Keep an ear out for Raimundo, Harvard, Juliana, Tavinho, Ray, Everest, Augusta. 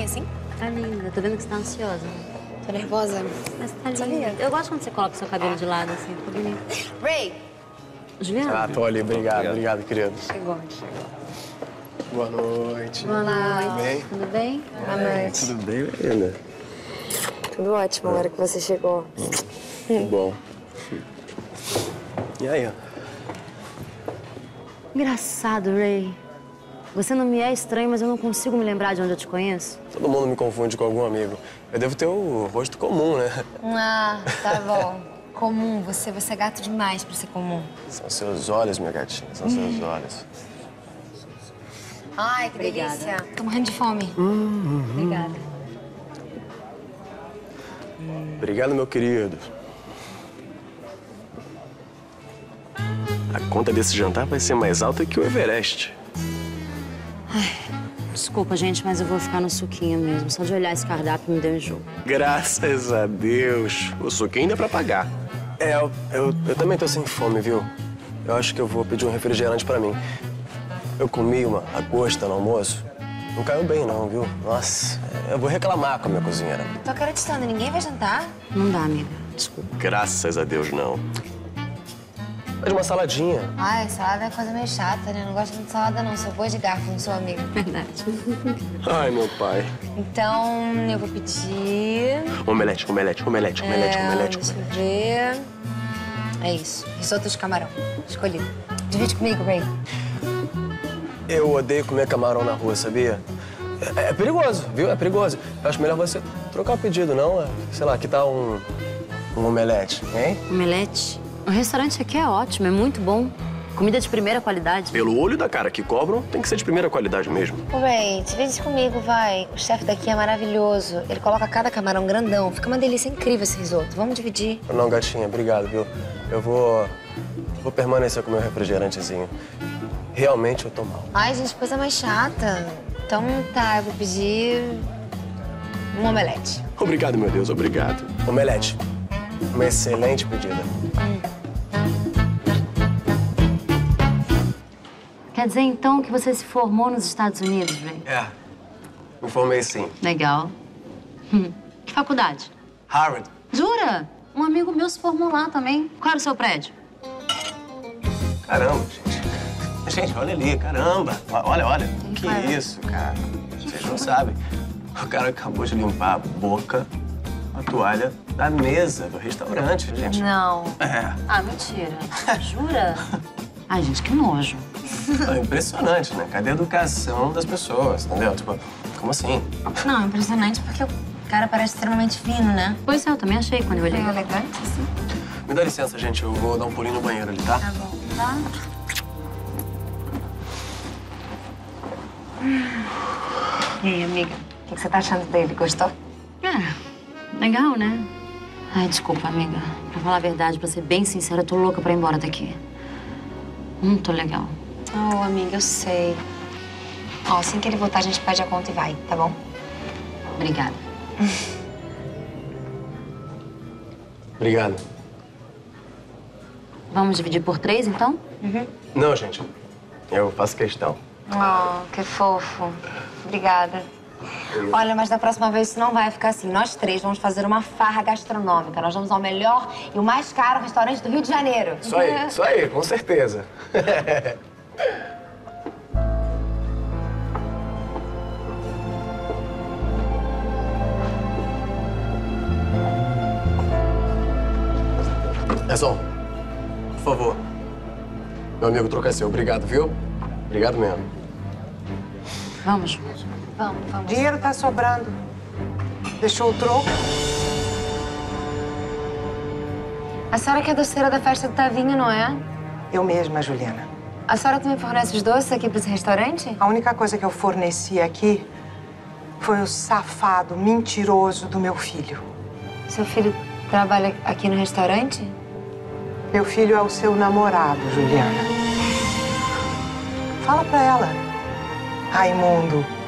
bem assim? Tá linda. Tô vendo que você tá ansiosa. Tô nervosa. Mas tá linda. Eu gosto quando você coloca o seu cabelo de lado, assim. Tô bonito. Ray! Juliana? Ah, tô ali. Obrigado, obrigado, querido. Chegou. Boa noite. Boa noite. Tudo bem? Boa noite. Tudo bem, Juliana? Tudo ótimo, na hora que você chegou. Tudo bom. E aí, ó? Engraçado, Ray. Você não me é estranho, mas eu não consigo me lembrar de onde eu te conheço. Todo mundo me confunde com algum amigo. Eu devo ter o rosto comum, né? Ah, tá bom. Comum. Você é gato demais pra ser comum. São seus olhos, minha gatinha. São seus olhos. Ai, que delícia. Tô morrendo de fome. Obrigada. Obrigado, meu querido. A conta desse jantar vai ser mais alta que o Everest. Ai, desculpa, gente, mas eu vou ficar no suquinho mesmo. Só de olhar esse cardápio me deu enjoo. Graças a Deus. O suquinho ainda é pra pagar. É, eu também tô sem fome, viu? Eu acho que eu vou pedir um refrigerante pra mim. Eu comi uma Augusta no almoço. Não caiu bem, não, viu? Nossa, eu vou reclamar com a minha cozinheira. Tô acreditando, ninguém vai jantar? Não dá, amiga. Desculpa. Graças a Deus, não. De uma saladinha. Ai, salada é coisa meio chata, né? Eu não gosto muito de salada, não. Só vou de garfo, não sou amigo. Verdade. Ai, meu pai. Então, eu vou pedir... Omelete. Deixa eu ver... É isso. Risoto de camarão. Escolhido. Divide comigo, Ray. Eu odeio comer camarão na rua, sabia? É perigoso, viu? É perigoso. Eu acho melhor você trocar o pedido, não? Sei lá, que tal um omelete, hein? Omelete? O restaurante aqui é ótimo, é muito bom. Comida de primeira qualidade. Pelo olho da cara que cobram, tem que ser de primeira qualidade mesmo. Ray, divide comigo, vai. O chefe daqui é maravilhoso. Ele coloca cada camarão grandão. Fica uma delícia incrível esse risoto. Vamos dividir. Não, gatinha, obrigado, viu? Eu vou permanecer com o meu refrigerantezinho. Realmente eu tô mal. Ai, gente, coisa mais chata. Então tá, eu vou pedir um omelete. Obrigado, meu Deus, obrigado. Omelete. Uma excelente pedida. Quer dizer, então, que você se formou nos Estados Unidos, Ray? É. Me formei, sim. Legal. Que faculdade? Harvard. Jura? Um amigo meu se formou lá também. Qual era o seu prédio? Caramba, gente. Gente, olha ali, caramba. Olha. Que isso, cara. Vocês não sabem. O cara acabou de limpar a boca, a toalha da mesa do restaurante, gente. Não. É. Ah, mentira. Jura? Ai, gente, que nojo. É impressionante, né? Cadê a educação das pessoas, entendeu? Tipo, como assim? Não, impressionante porque o cara parece extremamente fino, né? Pois é, eu também achei quando eu olhei. É elegante, assim. Me dá licença, gente. Eu vou dar um pulinho no banheiro ali, tá? Tá bom. Tá? E aí, amiga? O que você tá achando dele? Gostou? É, legal, né? Ai, desculpa, amiga. Pra falar a verdade, pra ser bem sincera, eu tô louca pra ir embora daqui. Não tô legal. Oh, amiga, eu sei. Ó, assim que ele voltar, a gente pede a conta e vai, tá bom? Obrigada. Obrigado. Vamos dividir por 3, então? Uhum. Não, gente. Eu faço questão. Oh, que fofo. Obrigada. Olha, mas da próxima vez isso não vai ficar assim. Nós 3 vamos fazer uma farra gastronômica. Nós vamos ao melhor e o mais caro restaurante do Rio de Janeiro. Isso aí, com certeza. Garçom, por favor. Meu amigo, troca seu. Obrigado, viu? Obrigado mesmo. Vamos. Vamos. Dinheiro tá sobrando. Deixou o troco? A senhora que é doceira da festa do Tavinho, não é? Eu mesma, Juliana. A senhora também fornece os doces aqui para esse restaurante? A única coisa que eu forneci aqui foi o safado mentiroso do meu filho. Seu filho trabalha aqui no restaurante? Meu filho é o seu namorado, Juliana. Fala pra ela. Raimundo.